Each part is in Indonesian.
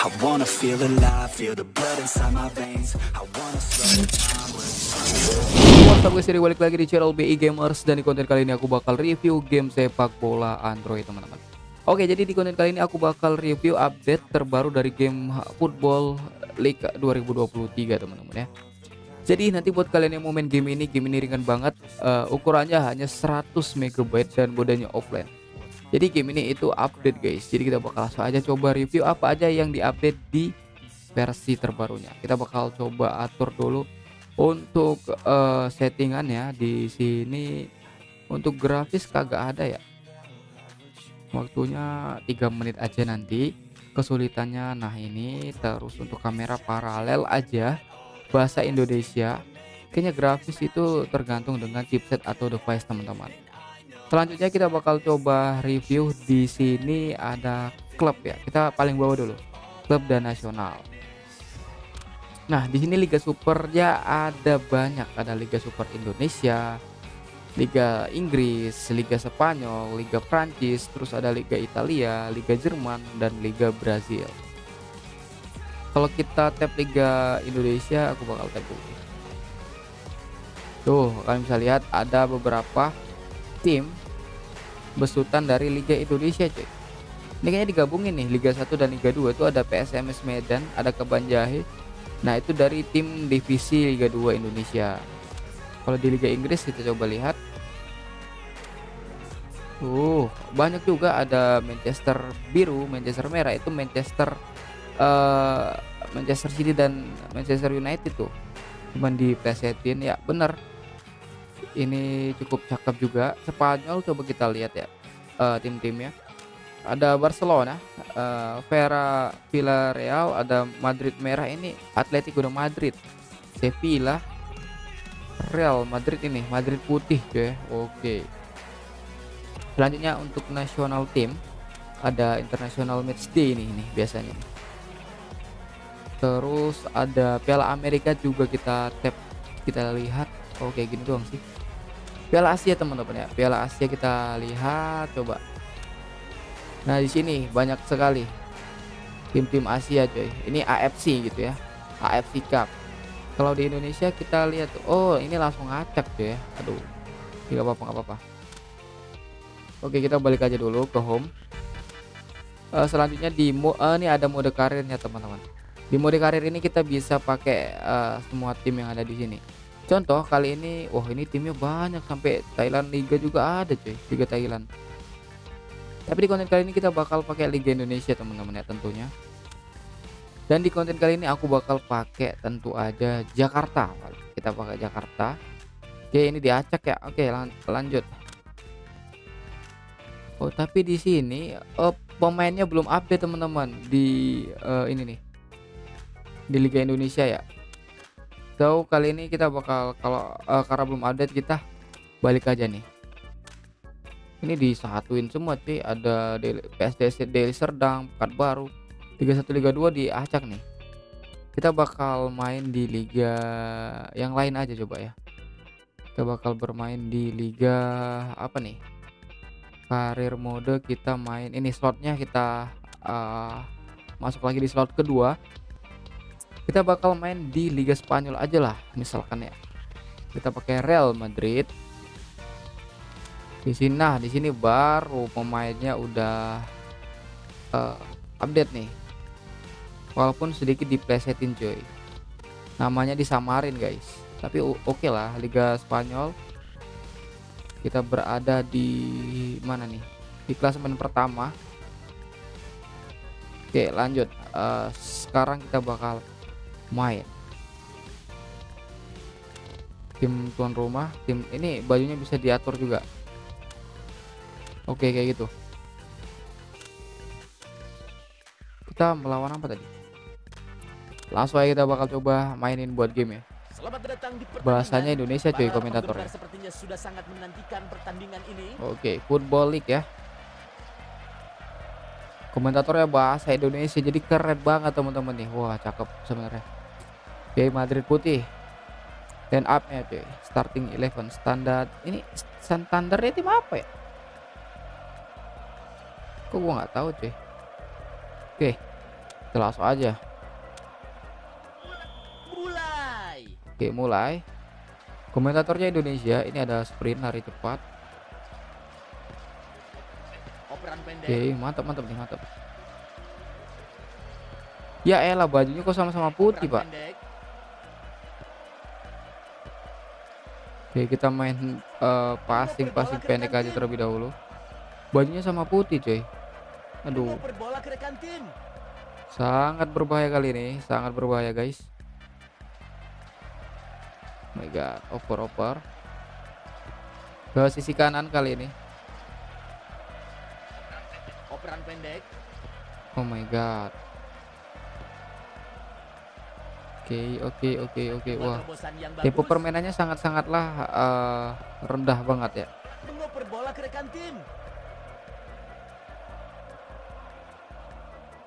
What's up guys, balik lagi di channel BI Gamers. Dan di konten kali ini aku bakal review game sepak bola Android teman-teman. Oke, jadi di konten kali ini aku bakal review update terbaru dari game Football League 2023 teman-teman ya. Jadi nanti buat kalian yang mau main game ini ringan banget, ukurannya hanya 100 MB dan modanya offline. Jadi game ini itu update guys. Jadi kita bakal langsung aja coba review apa aja yang diupdate di versi terbarunya. Kita bakal coba atur dulu untuk settingannya di sini. Untuk grafis kagak ada ya. Waktunya 3 menit aja nanti. Kesulitannya nah ini, terus untuk kamera paralel aja. Bahasa Indonesia. Kayaknya grafis itu tergantung dengan chipset atau device teman-teman. Selanjutnya kita bakal coba review. Di sini ada klub ya, kita paling bawah dulu, klub dan nasional. Nah di sini Liga Super ya, ada banyak, ada Liga Super Indonesia, Liga Inggris, Liga Spanyol, Liga Prancis, terus ada Liga Italia, Liga Jerman, dan Liga Brazil. Kalau kita tap Liga Indonesia, aku bakal tap dulu. Tuh kalian bisa lihat ada beberapa tim besutan dari Liga Indonesia cuy. Ini kayaknya digabungin nih, Liga 1 dan Liga 2 itu ada PSMS Medan, ada Kebanjahe. Nah itu dari tim divisi Liga 2 Indonesia. Kalau di Liga Inggris kita coba lihat, banyak juga, ada Manchester biru, Manchester merah, itu Manchester City dan Manchester United tuh. Cuman dipresetin ya, bener. Ini cukup cakep juga. Spanyol coba kita lihat ya, tim-timnya ada Barcelona, Villarreal, ada Madrid merah ini Atletico de Madrid, Sevilla, Real Madrid, ini Madrid putih ya. Oke. Selanjutnya untuk national team ada International Matchday ini biasanya. Terus ada Piala Amerika juga, kita tap kita lihat. Oke, gini doang sih. Piala Asia teman-teman ya. Piala Asia kita lihat coba. Nah, di sini banyak sekali tim-tim Asia coy. Ini AFC gitu ya. AFC Cup. Kalau di Indonesia kita lihat, oh, ini langsung ngacak coy ya. Aduh. Enggak apa-apa. Oke, kita balik aja dulu ke home. Selanjutnya di ini ada mode karirnya teman-teman. Di mode karir ini kita bisa pakai semua tim yang ada di sini. Contoh kali ini, wah ini timnya banyak, sampai Thailand, Liga juga ada cuy, Liga Thailand. Tapi di konten kali ini kita bakal pakai Liga Indonesia teman-teman ya tentunya. Dan di konten kali ini aku bakal pakai tentu aja Jakarta. Kita pakai Jakarta. Oke, ini diacak ya. Oke, lanjut. Oh tapi di sini pemainnya belum update teman-teman di ini nih, di Liga Indonesia ya. So, kali ini kita bakal, kalau karena belum update, kita balik aja nih. Ini disatuin semua cuy, ada PSDS Deli Serdang, Pekan Baru, Liga 1, Liga 2 diacak nih. Kita bakal main di liga yang lain aja coba ya. Kita bakal bermain di liga apa nih? Karir mode kita main ini, slotnya kita masuk lagi di slot kedua. Kita bakal main di Liga Spanyol aja lah misalkan ya. Kita pakai Real Madrid. Di sini nah, di sini baru pemainnya udah update nih. Walaupun sedikit diplesetin coy. Namanya disamarin guys. Tapi oke lah, Liga Spanyol. Kita berada di mana nih? Di klasemen pertama. Oke, lanjut. Sekarang kita bakal main tim tuan rumah, tim ini bajunya bisa diatur juga. Oke, kayak gitu. Kita melawan apa tadi? Langsung aja kita bakal coba mainin buat game ya. Bahasanya Indonesia cuy komentatornya. Oke, Football League ya. Komentatornya bahasa Indonesia, jadi keren banget teman-teman nih. Wah, cakep sebenarnya. Oke, Madrid putih. Stand up-nya cuy. Starting 11 standar. Ini standarnya tim apa ya? Kok gue nggak tahu cuy. Oke, kita langsung aja. Oke, mulai. Komentatornya Indonesia. Ini ada sprint lari cepat. Oke, mantap nih, mantap. Ya elah, bajunya kok sama-sama putih, Pak. Oke, kita main passing pendek aja terlebih dahulu. Bajunya sama putih, cuy. Aduh. Sangat berbahaya kali ini, sangat berbahaya, guys. Oh my god, oper ke sisi kanan kali ini. Operan pendek. Oh my god. Oke. Wah, tempo permainannya sangat-sangatlah rendah banget ya. Mengoper bola ke rekan tim.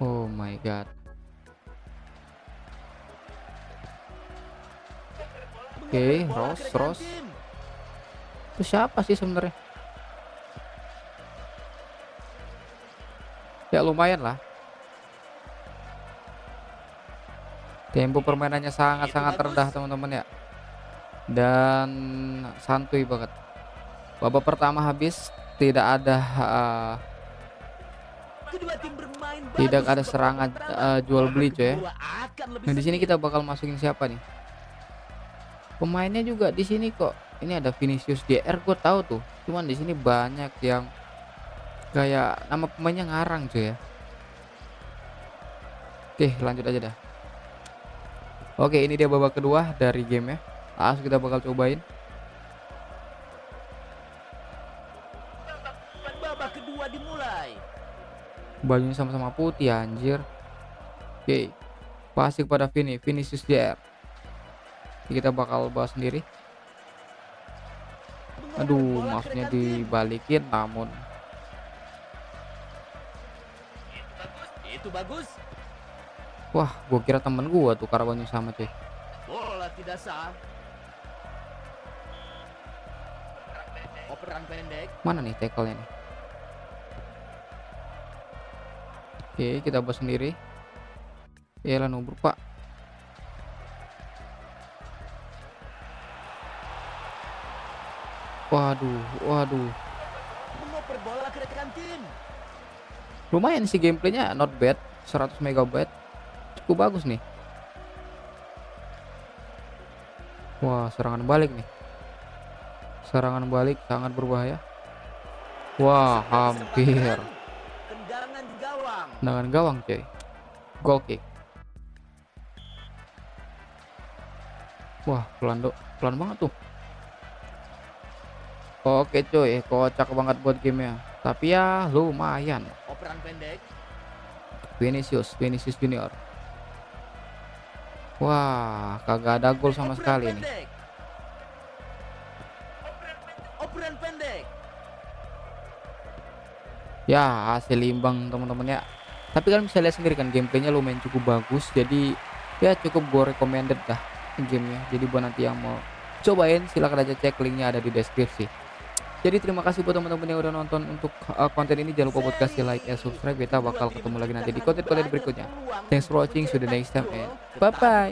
Oh my god. Oke, Ross. Itu siapa sih sebenarnya? Ya lumayan lah. Tempo permainannya sangat-sangat rendah, teman-teman ya. Dan santuy banget. Babak pertama habis tidak ada serangan jual beli, coy ya. Nah, di sini kita bakal masukin siapa nih? Pemainnya juga di sini kok. Ini ada Vinicius Jr. Gue tahu tuh. Cuman di sini banyak yang kayak nama pemainnya ngarang cuy ya. Oke, lanjut aja dah. Oke, ini dia babak kedua dari game ya. Langsung kita bakal cobain. Babak kedua dimulai. Bajunya sama-sama putih anjir. Oke. Pasik pada Vinicius Jr. Kita bakal bahas sendiri. Aduh, maksudnya dibalikin namun. Itu bagus. Wah, gue kira temen gue tuh karawannya sama cuy. Bola tidak sah. Operan pendek. Mana nih tackle-nya nih? Oke, kita bahas sendiri. Yalah nubruk, Pak. Waduh. Lumayan sih gameplaynya, not bad. 100 MB cukup bagus nih. Wah, serangan balik nih. Serangan balik sangat berbahaya. Wah, hampir tendangan gawang cuy. Goal kick. Wah, pelan banget tuh. Oke cuy, kocak banget buat gamenya. Tapi ya lumayan. Operan pendek. Vinicius Junior. Wah, kagak ada gol sama sekali nih. Operan pendek. Ya hasil imbang teman-teman ya. Tapi kalian bisa lihat sendiri kan gameplaynya lumayan cukup bagus. Jadi ya cukup gue recommended dah gamenya. Jadi buat nanti yang mau cobain silahkan aja cek, linknya ada di deskripsi. Jadi terima kasih buat teman-teman yang udah nonton untuk konten ini. Jangan lupa buat kasih like dan subscribe. Kita bakal ketemu lagi nanti di konten-konten berikutnya. Thanks for watching. See you the next time and bye-bye.